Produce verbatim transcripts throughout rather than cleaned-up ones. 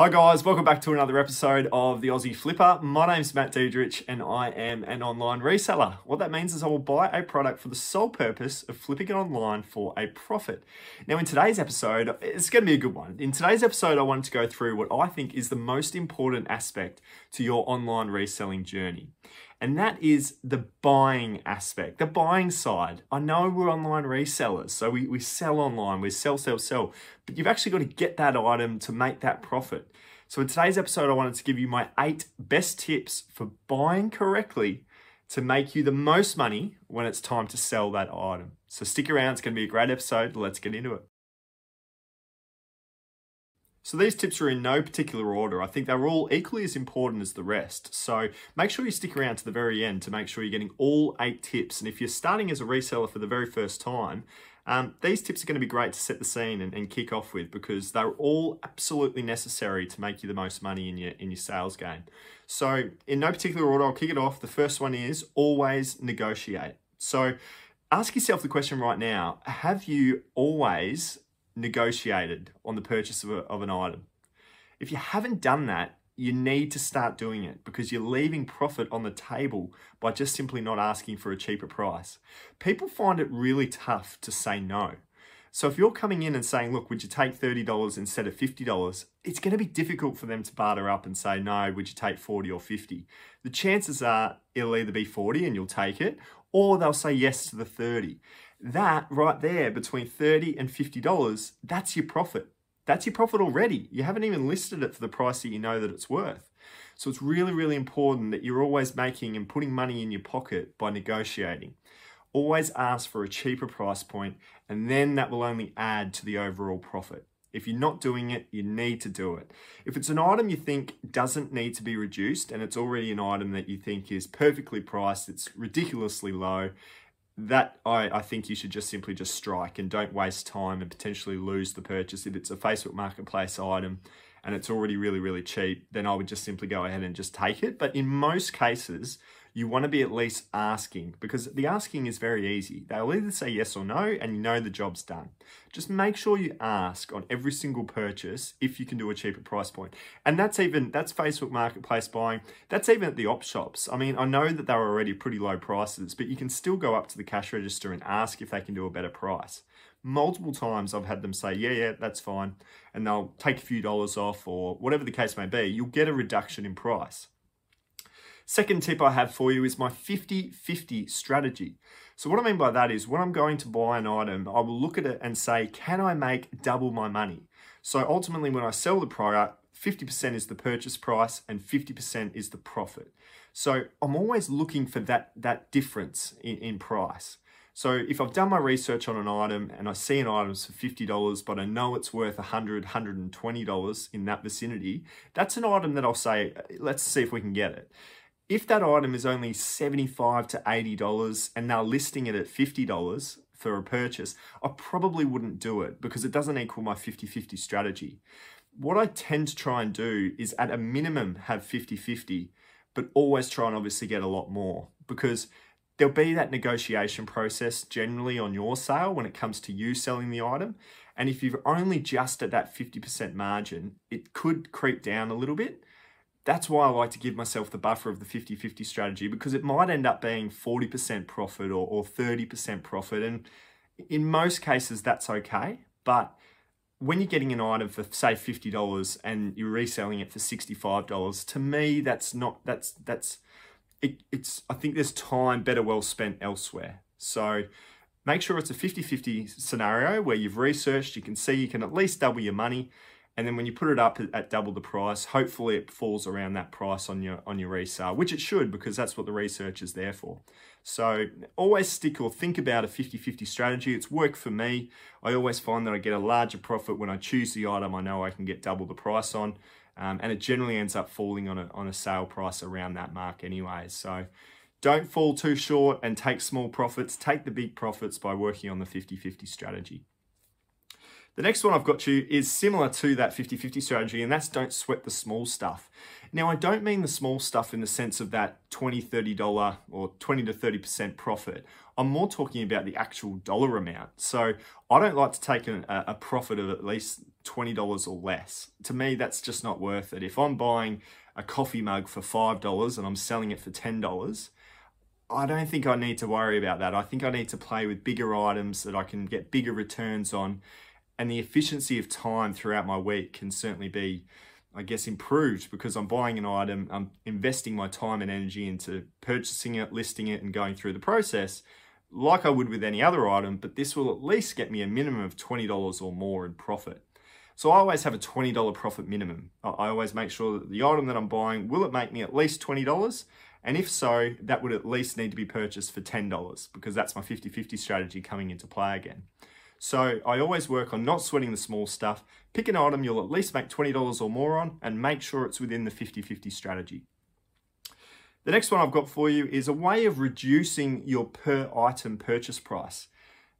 Hi guys, welcome back to another episode of the Aussie Flipper. My name's Matt Diederich and I am an online reseller. What that means is I will buy a product for the sole purpose of flipping it online for a profit. Now in today's episode, it's going to be a good one. In today's episode, I wanted to go through what I think is the most important aspect to your online reselling journey. And that is the buying aspect, the buying side. I know we're online resellers, so we, we sell online, we sell, sell, sell, but you've actually got to get that item to make that profit. So in today's episode, I wanted to give you my eight best tips for buying correctly to make you the most money when it's time to sell that item. So stick around, it's going to be a great episode. Let's get into it. So these tips are in no particular order. I think they're all equally as important as the rest. So make sure you stick around to the very end to make sure you're getting all eight tips. And if you're starting as a reseller for the very first time, um, these tips are going to be great to set the scene and, and kick off with, because they're all absolutely necessary to make you the most money in your, in your sales game. So in no particular order, I'll kick it off. The first one is always negotiate. So ask yourself the question right now, have you always negotiated on the purchase of, a, of an item? If you haven't done that, you need to start doing it, because you're leaving profit on the table by just simply not asking for a cheaper price. People find it really tough to say no. So if you're coming in and saying, look, would you take thirty dollars instead of fifty dollars? It's going to be difficult for them to barter up and say, no, would you take forty or fifty? The chances are it'll either be forty and you'll take it, or they'll say yes to the thirty. That right there, between thirty and fifty dollars, that's your profit. That's your profit already. You haven't even listed it for the price that you know that it's worth. So it's really, really important that you're always making and putting money in your pocket by negotiating. Always ask for a cheaper price point, and then that will only add to the overall profit. If you're not doing it, you need to do it. If it's an item you think doesn't need to be reduced, and it's already an item that you think is perfectly priced, it's ridiculously low, that I, I think you should just simply just strike and don't waste time and potentially lose the purchase. If it's a Facebook Marketplace item and it's already really, really cheap, then I would just simply go ahead and just take it. But in most cases, you want to be at least asking, because the asking is very easy. They'll either say yes or no, and you know the job's done. Just make sure you ask on every single purchase if you can do a cheaper price point. And that's even, that's Facebook Marketplace buying. That's even at the op shops. I mean, I know that they're already pretty low prices, but you can still go up to the cash register and ask if they can do a better price. Multiple times I've had them say, yeah, yeah, that's fine. And they'll take a few dollars off or whatever the case may be. You'll get a reduction in price. Second tip I have for you is my fifty fifty strategy. So what I mean by that is, when I'm going to buy an item, I will look at it and say, can I make double my money? So ultimately, when I sell the product, fifty percent is the purchase price and fifty percent is the profit. So I'm always looking for that, that difference in, in price. So if I've done my research on an item and I see an item for fifty dollars, but I know it's worth one hundred dollars, one hundred twenty dollars in that vicinity, that's an item that I'll say, let's see if we can get it. If that item is only seventy-five to eighty dollars and they're listing it at fifty dollars for a purchase, I probably wouldn't do it, because it doesn't equal my fifty fifty strategy. What I tend to try and do is at a minimum have fifty fifty, but always try and obviously get a lot more, because there'll be that negotiation process generally on your sale when it comes to you selling the item. And if you're only just at that fifty percent margin, it could creep down a little bit. That's why I like to give myself the buffer of the fifty fifty strategy, because it might end up being forty percent profit or, or thirty percent profit. And in most cases, that's okay. But when you're getting an item for say fifty dollars and you're reselling it for sixty-five dollars, to me, that's not, that's, that's, It, it's, I think there's time better well spent elsewhere. So make sure it's a fifty fifty scenario where you've researched, you can see you can at least double your money. And then when you put it up at double the price, hopefully it falls around that price on your, on your resale, which it should, because that's what the research is there for. So always stick or think about a fifty fifty strategy. It's worked for me. I always find that I get a larger profit when I choose the item I know I can get double the price on. Um, and it generally ends up falling on a, on a sale price around that mark anyway. So don't fall too short and take small profits. Take the big profits by working on the fifty fifty strategy. The next one I've got you is similar to that fifty fifty strategy, and that's don't sweat the small stuff. Now, I don't mean the small stuff in the sense of that twenty dollars, thirty dollars or twenty to thirty percent profit. I'm more talking about the actual dollar amount. So I don't like to take an, a profit of at least twenty dollars or less. To me, that's just not worth it. If I'm buying a coffee mug for five dollars and I'm selling it for ten dollars, I don't think I need to worry about that. I think I need to play with bigger items that I can get bigger returns on. And the efficiency of time throughout my week can certainly be, I guess, improved because I'm buying an item, I'm investing my time and energy into purchasing it, listing it, and going through the process like I would with any other item, but this will at least get me a minimum of twenty dollars or more in profit. So I always have a twenty dollar profit minimum. I always make sure that the item that I'm buying, will it make me at least twenty dollars? And if so, that would at least need to be purchased for ten dollars because that's my fifty fifty strategy coming into play again. So I always work on not sweating the small stuff. Pick an item you'll at least make twenty dollars or more on and make sure it's within the fifty fifty strategy. The next one I've got for you is a way of reducing your per item purchase price.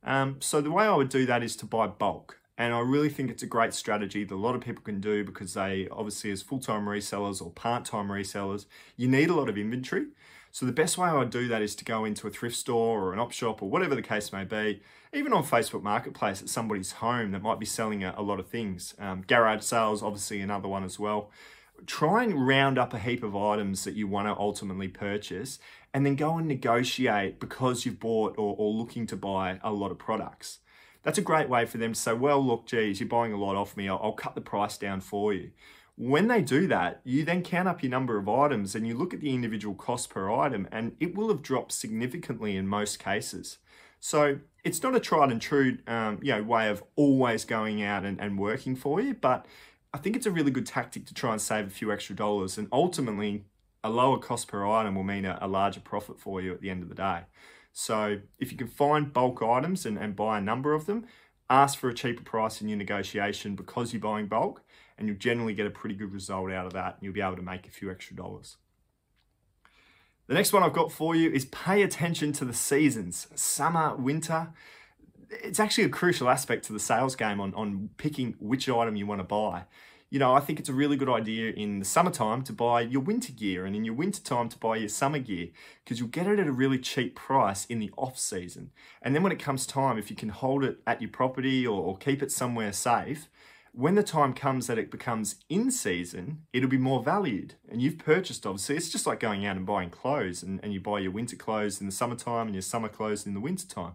Um, so the way I would do that is to buy bulk. And I really think it's a great strategy that a lot of people can do because they obviously as full-time resellers or part-time resellers, you need a lot of inventory. So the best way I would do that is to go into a thrift store or an op shop or whatever the case may be, even on Facebook Marketplace at somebody's home that might be selling a, a lot of things. Um, garage sales, obviously another one as well. Try and round up a heap of items that you want to ultimately purchase and then go and negotiate because you've bought or, or looking to buy a lot of products. That's a great way for them to say, well, look, geez, you're buying a lot off me. I'll, I'll cut the price down for you. When they do that, you then count up your number of items and you look at the individual cost per item and it will have dropped significantly in most cases. So it's not a tried and true um, you know, way of always going out and, and working for you, but I think it's a really good tactic to try and save a few extra dollars, and ultimately a lower cost per item will mean a, a larger profit for you at the end of the day. So if you can find bulk items and, and buy a number of them, ask for a cheaper price in your negotiation because you're buying bulk, and you'll generally get a pretty good result out of that, and you'll be able to make a few extra dollars. The next one I've got for you is pay attention to the seasons. Summer, winter, it's actually a crucial aspect to the sales game on, on picking which item you want to buy. You know, I think it's a really good idea in the summertime to buy your winter gear and in your wintertime to buy your summer gear because you'll get it at a really cheap price in the off season. And then when it comes time, if you can hold it at your property or, or keep it somewhere safe, when the time comes that it becomes in season, it'll be more valued. And you've purchased, obviously, it's just like going out and buying clothes, and, and you buy your winter clothes in the summertime and your summer clothes in the wintertime.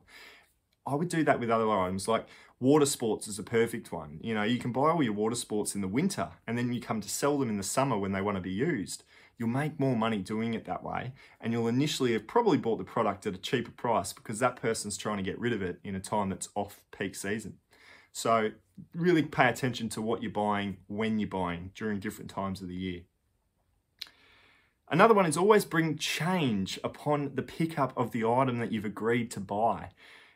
I would do that with other items, like water sports is a perfect one. You know, you can buy all your water sports in the winter and then you come to sell them in the summer when they want to be used. You'll make more money doing it that way, and you'll initially have probably bought the product at a cheaper price because that person's trying to get rid of it in a time that's off peak season. So really pay attention to what you're buying, when you're buying, during different times of the year. Another one is always bring change upon the pickup of the item that you've agreed to buy.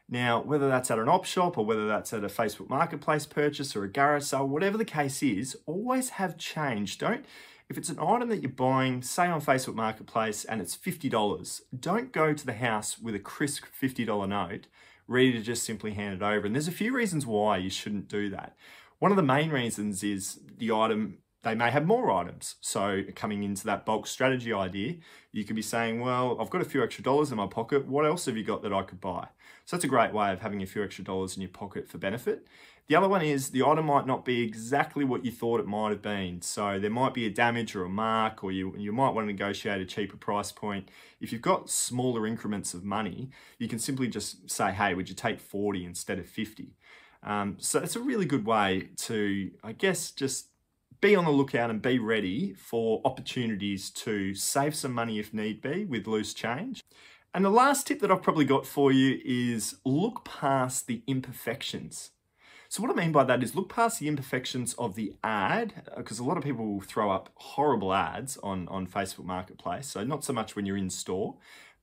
Now, whether that's at an op shop or whether that's at a Facebook Marketplace purchase or a garage sale, whatever the case is, always have change. Don't, if it's an item that you're buying, say on Facebook Marketplace, and it's fifty dollars, don't go to the house with a crisp fifty dollar note, ready to just simply hand it over. And there's a few reasons why you shouldn't do that. One of the main reasons is the item, they may have more items. So coming into that bulk strategy idea, you could be saying, well, I've got a few extra dollars in my pocket. What else have you got that I could buy? So that's a great way of having a few extra dollars in your pocket for benefit. The other one is the item might not be exactly what you thought it might have been. So there might be a damage or a mark, or you, you might want to negotiate a cheaper price point. If you've got smaller increments of money, you can simply just say, hey, would you take forty instead of fifty? Um, so it's a really good way to, I guess, just be on the lookout and be ready for opportunities to save some money if need be with loose change. And the last tip that I've probably got for you is look past the imperfections. So what I mean by that is look past the imperfections of the ad, because a lot of people will throw up horrible ads on, on Facebook Marketplace. So not so much when you're in store,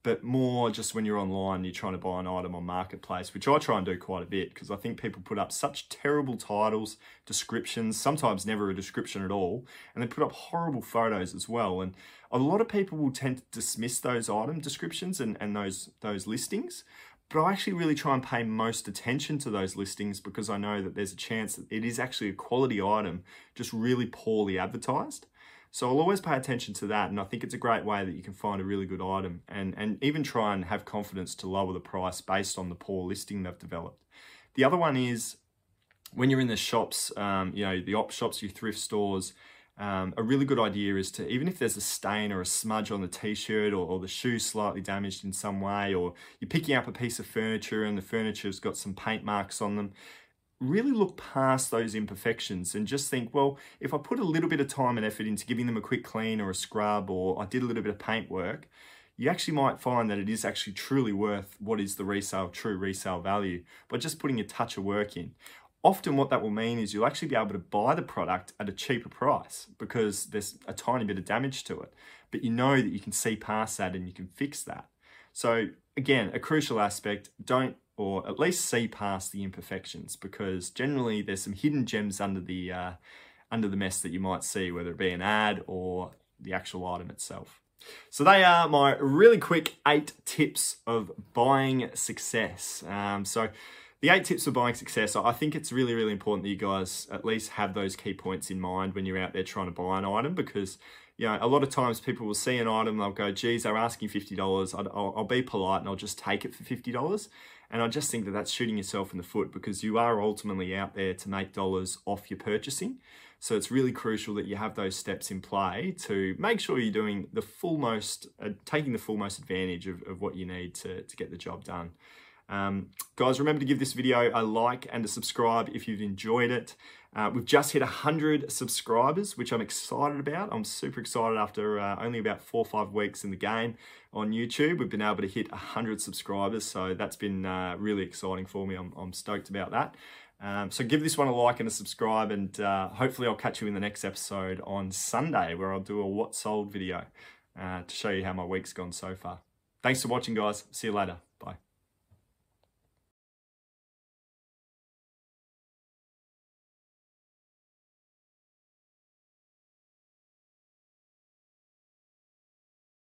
but more just when you're online, you're trying to buy an item on Marketplace, which I try and do quite a bit because I think people put up such terrible titles, descriptions, sometimes never a description at all, and they put up horrible photos as well. And a lot of people will tend to dismiss those item descriptions and, and those, those listings, But I actually really try and pay most attention to those listings because I know that there's a chance that it is actually a quality item, just really poorly advertised. So I'll always pay attention to that, and I think it's a great way that you can find a really good item and, and even try and have confidence to lower the price based on the poor listing they've developed. The other one is when you're in the shops, um, you know, the op shops, your thrift stores, um, a really good idea is to, even if there's a stain or a smudge on the t-shirt or, or the shoe slightly damaged in some way, or you're picking up a piece of furniture and the furniture's got some paint marks on them, really look past those imperfections and just think, well, if I put a little bit of time and effort into giving them a quick clean or a scrub, or I did a little bit of paint work, you actually might find that it is actually truly worth what is the resale, true resale value, by just putting a touch of work in. Often what that will mean is you'll actually be able to buy the product at a cheaper price because there's a tiny bit of damage to it, but you know that you can see past that and you can fix that. So again, a crucial aspect, don't, or at least see past the imperfections, because generally there's some hidden gems under the, uh, under the mess that you might see, whether it be an ad or the actual item itself. So they are my really quick eight tips of buying success. Um, so the eight tips for buying success, I think it's really, really important that you guys at least have those key points in mind when you're out there trying to buy an item, because, you know, a lot of times people will see an item, they'll go, geez, they're asking fifty dollars, I'll, I'll be polite and I'll just take it for fifty dollars. And I just think that that's shooting yourself in the foot, because you are ultimately out there to make dollars off your purchasing. So it's really crucial that you have those steps in play to make sure you're doing the full most, uh, taking the full most advantage of, of what you need to, to get the job done. Um, guys, remember to give this video a like and a subscribe if you've enjoyed it. Uh, we've just hit one hundred subscribers, which I'm excited about. I'm super excited after uh, only about four or five weeks in the game on YouTube. We've been able to hit one hundred subscribers, so that's been uh, really exciting for me. I'm, I'm stoked about that. Um, so give this one a like and a subscribe, and uh, hopefully I'll catch you in the next episode on Sunday, where I'll do a What Sold video uh, to show you how my week's gone so far. Thanks for watching, guys. See you later. Bye.